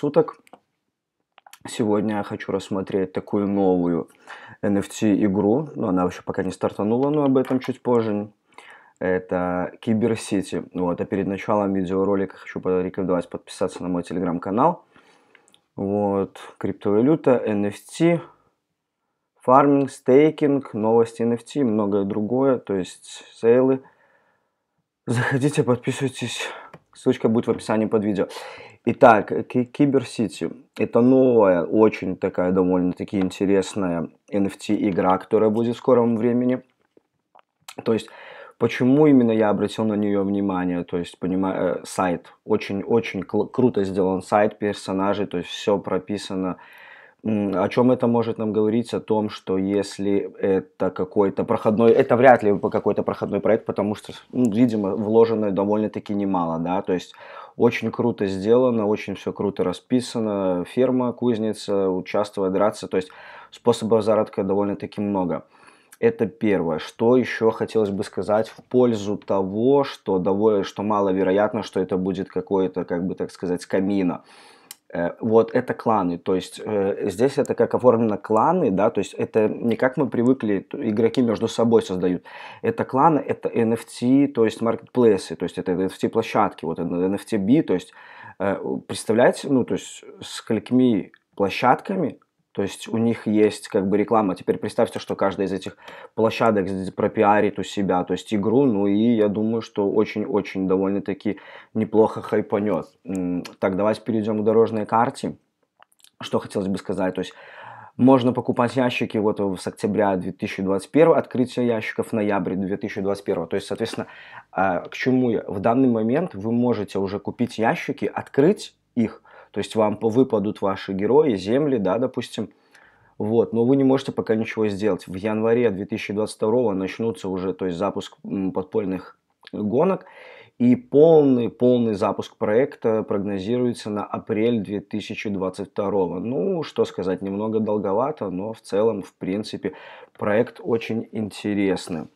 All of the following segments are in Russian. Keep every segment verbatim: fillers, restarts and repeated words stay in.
Суток. Сегодня я хочу рассмотреть такую новую эн эф ти игру, но она еще пока не стартанула, но об этом чуть позже. Это Cyber City. Вот, а перед началом видеоролика хочу порекомендовать подписаться на мой телеграм-канал. Вот, криптовалюта, эн эф ти, фарминг, стейкинг, новости эн эф ти, многое другое, то есть сейлы. Заходите, подписывайтесь. Ссылочка будет в описании под видео. Итак, Cyber City. Это новая, очень такая довольно-таки интересная эн эф ти-игра, которая будет в скором времени. То есть, почему именно я обратил на нее внимание? То есть, понимаю, сайт. Очень-очень круто сделан сайт, персонажи, то есть, все прописано. О чем это может нам говорить? О том, что если это какой-то проходной, это вряд ли какой-то проходной проект, потому что, ну, видимо, вложено довольно-таки немало, да, то есть очень круто сделано, очень все круто расписано, ферма, кузница, участвовать, драться, то есть способов заработка довольно-таки много. Это первое. Что еще хотелось бы сказать в пользу того, что, довольно, что маловероятно, что это будет какое-то, как бы так сказать, камина. Вот это кланы, то есть э, здесь это как оформлено кланы, да, то есть это не как мы привыкли, игроки между собой создают. Это кланы, это эн эф ти, то есть маркетплейсы, то есть это эн эф ти-площадки, вот эн эф ти-би, то есть э, представляете, ну, то есть с сколькими площадками, то есть у них есть как бы реклама. Теперь представьте, что каждая из этих площадок пропиарит у себя, то есть игру, ну и я думаю, что очень-очень довольно-таки неплохо хайпанет. Так, давайте перейдем к дорожной карте. Что хотелось бы сказать, то есть можно покупать ящики вот с октября две тысячи двадцать первого, открытие ящиков в ноябре две тысячи двадцать первого. То есть, соответственно, к чему я? В данный момент вы можете уже купить ящики, открыть их, то есть вам выпадут ваши герои, земли, да, допустим. Вот, но вы не можете пока ничего сделать. В январе две тысячи двадцать второго начнутся уже, то есть запуск подпольных гонок. И полный, полный запуск проекта прогнозируется на апрель две тысячи двадцать второго. Ну, что сказать, немного долговато, но в целом, в принципе, проект очень интересный.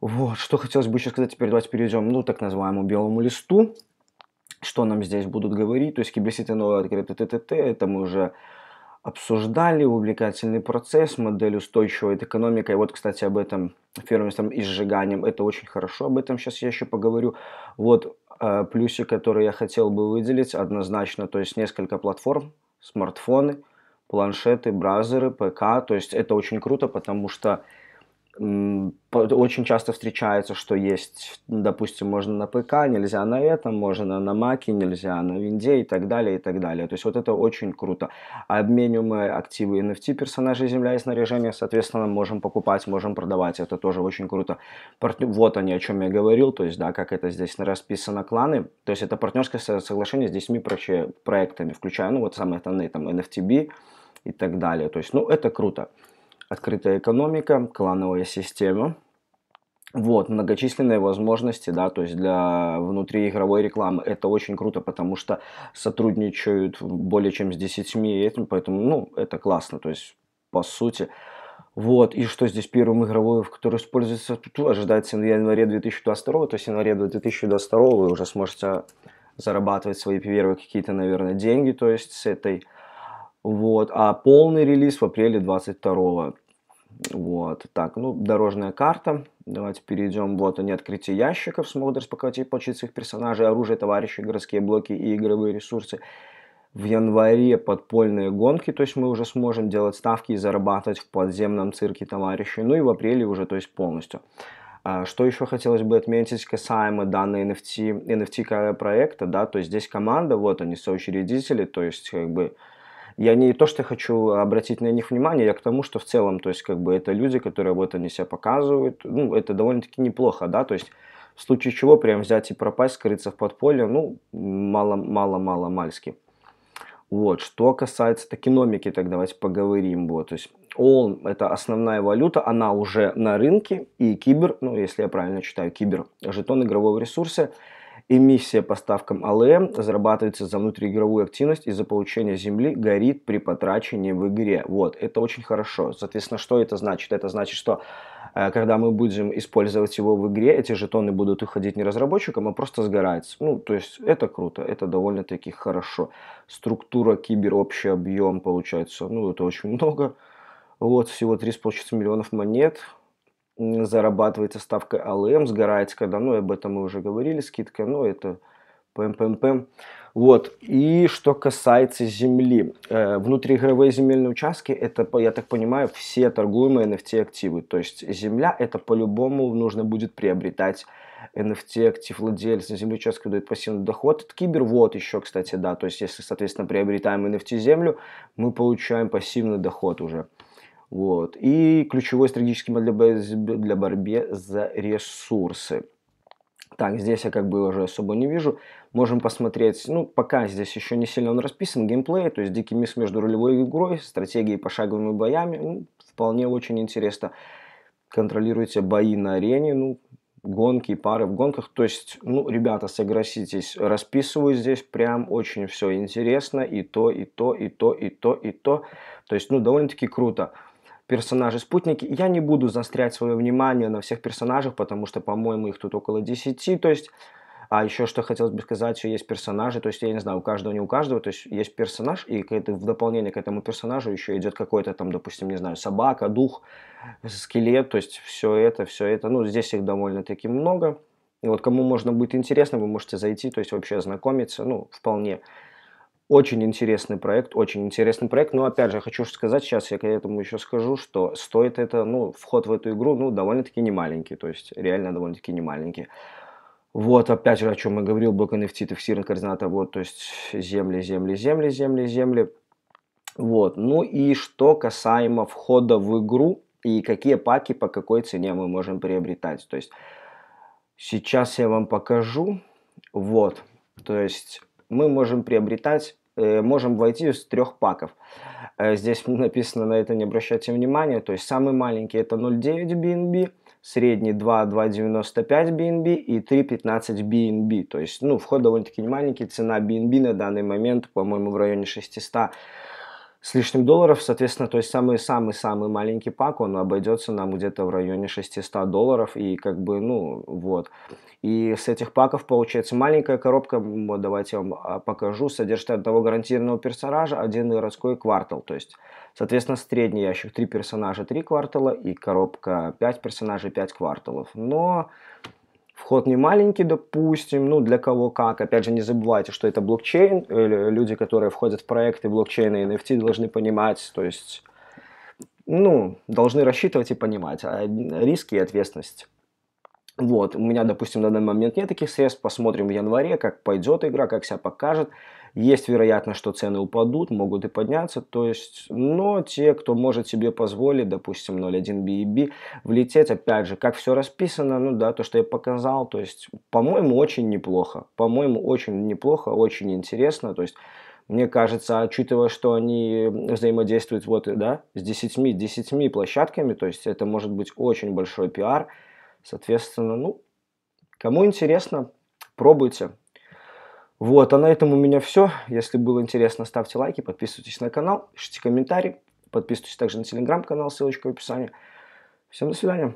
Вот, что хотелось бы еще сказать, теперь давайте перейдем, ну, так называемому белому листу. Что нам здесь будут говорить, то есть Cyber City новая открытая ТТТ, это мы уже обсуждали, увлекательный процесс, модель устойчивой экономики, и вот, кстати, об этом фермерством и сжиганием, это очень хорошо, об этом сейчас я еще поговорю. Вот э, плюсик, который я хотел бы выделить, однозначно, то есть несколько платформ, смартфоны, планшеты, браузеры, ПК, то есть это очень круто, потому что очень часто встречается, что есть, допустим, можно на ПК, нельзя на этом, можно на Маке, нельзя на Винде и так далее, и так далее. То есть вот это очень круто. Обмениваемые активы эн эф ти персонажей, земля и снаряжение, соответственно, можем покупать, можем продавать. Это тоже очень круто. Партн... Вот они, о чем я говорил, то есть, да, как это здесь расписано, кланы. То есть это партнерское соглашение с десятью проектами, включая, ну, вот самые основные, там, эн эф ти би и так далее. То есть, ну, это круто. Открытая экономика, клановая система, вот, многочисленные возможности, да, то есть для внутриигровой рекламы, это очень круто, потому что сотрудничают более чем с десятью этим, поэтому, ну, это классно, то есть, по сути, вот, и что здесь первым игровой, который используется, тут ожидается в январе две тысячи двадцать второго, то есть в январе две тысячи двадцать второго вы уже сможете зарабатывать свои первые какие-то, наверное, деньги, то есть с этой. Вот, а полный релиз в апреле двадцать второго. Вот, так, ну, дорожная карта. Давайте перейдем. Вот они, открытие ящиков. Смогут распаковать и получить своих персонажей, оружие, товарищи, городские блоки и игровые ресурсы. В январе подпольные гонки, то есть мы уже сможем делать ставки и зарабатывать в подземном цирке товарищей. Ну и в апреле уже, то есть полностью. Что еще хотелось бы отметить касаемо данной эн эф ти, эн эф ти проекта, да, то есть здесь команда, вот они, соучредители, то есть как бы... Я не то, что хочу обратить на них внимание, я к тому, что в целом, то есть, как бы, это люди, которые вот они себя показывают, ну, это довольно-таки неплохо, да, то есть, в случае чего прям взять и пропасть, скрыться в подполье, ну, мало-мало-мало-мальски. Вот, что касается токеномики, так давайте поговорим, вот, то есть, АЛМ, это основная валюта, она уже на рынке, и Cyber, ну, если я правильно читаю, Cyber, жетон игрового ресурса, Эмиссия по ставкам АЛМ зарабатывается за внутриигровую активность и за получение земли горит при потрачении в игре. Вот, это очень хорошо. Соответственно, что это значит? Это значит, что э, когда мы будем использовать его в игре, эти жетоны будут уходить не разработчикам, а просто сгорать. Ну, то есть это круто, это довольно-таки хорошо. Структура кибер, общий объем получается, ну, это очень много. Вот, всего три с половиной миллионов монет. Зарабатывается ставка АЛМ, сгорает с годовой, об этом мы уже говорили, скидка, но это пэм-пэм-пэм. Вот, и что касается земли, э, внутриигровые земельные участки, это, я так понимаю, все торгуемые эн эф ти активы, то есть земля, это по-любому нужно будет приобретать эн эф ти актив владельца, земли участка дает пассивный доход от кибер, вот еще, кстати, да, то есть если, соответственно, приобретаем эн эф ти землю, мы получаем пассивный доход уже. Вот. И ключевой стратегический модель для борьбы за ресурсы. Так, здесь я как бы уже особо не вижу. Можем посмотреть, ну, пока здесь еще не сильно он расписан, геймплей, то есть дикий микс между ролевой игрой, стратегией и пошаговыми боями. Ну, вполне очень интересно. Контролируете бои на арене, ну, гонки, пары в гонках. То есть, ну, ребята, согласитесь, расписываю здесь прям очень все интересно. И то, и то, и то, и то, и то. То есть, ну, довольно-таки круто. Персонажи-спутники. Я не буду заострять свое внимание на всех персонажах, потому что, по-моему, их тут около десяти, то есть... А еще что хотелось бы сказать, что есть персонажи, то есть, я не знаю, у каждого, не у каждого, то есть, есть персонаж, и в дополнение к этому персонажу еще идет какой-то там, допустим, не знаю, собака, дух, скелет, то есть, все это, все это, ну, здесь их довольно-таки много. И вот кому можно будет интересно, вы можете зайти, то есть, вообще ознакомиться, ну, вполне... Очень интересный проект, очень интересный проект, но опять же, хочу сказать, сейчас я к этому еще скажу, что стоит это, ну, вход в эту игру, ну, довольно-таки немаленький, то есть, реально довольно-таки немаленький. Вот, опять же, о чем я говорил, блок эн эф ти, фиксированная координата, вот, то есть, земли, земли, земли, земли, земли, вот. Ну и что касаемо входа в игру и какие паки, по какой цене мы можем приобретать, то есть, сейчас я вам покажу, вот, то есть, мы можем приобретать, можем войти с трех паков. Здесь написано, на это не обращайте внимания. То есть самый маленький это ноль девять би эн би, средний два, два девяносто пять би эн би и три пятнадцать би эн би. То есть, ну, вход довольно-таки маленький. Цена би эн би на данный момент, по-моему, в районе шестисот с лишним долларов. Соответственно, то есть самый-самый-самый маленький пак, он обойдется нам где-то в районе шестисот долларов. И как бы, ну, вот. И с этих паков получается маленькая коробка, вот, давайте я вам покажу, содержит одного гарантированного персонажа, один городской квартал, то есть, соответственно, средний ящик три персонажа, три квартала, и коробка пять персонажей, пять кварталов, но вход не маленький, допустим, ну, для кого как, опять же, не забывайте, что это блокчейн, люди, которые входят в проекты блокчейна и эн эф ти, должны понимать, то есть, ну, должны рассчитывать и понимать риски и ответственность. Вот, у меня, допустим, на данный момент нет таких средств, посмотрим в январе, как пойдет игра, как себя покажет. Есть вероятность, что цены упадут, могут и подняться, то есть, но те, кто может себе позволить, допустим, ноль один би и би, влететь, опять же, как все расписано, ну да, то, что я показал, то есть, по-моему, очень неплохо, по-моему, очень неплохо, очень интересно, то есть, мне кажется, учитывая, что они взаимодействуют вот, да, с десятью площадками, то есть, это может быть очень большой пиар. Соответственно, ну, кому интересно, пробуйте. Вот, а на этом у меня все. Если было интересно, ставьте лайки, подписывайтесь на канал, пишите комментарии, подписывайтесь также на телеграм-канал, ссылочка в описании. Всем до свидания.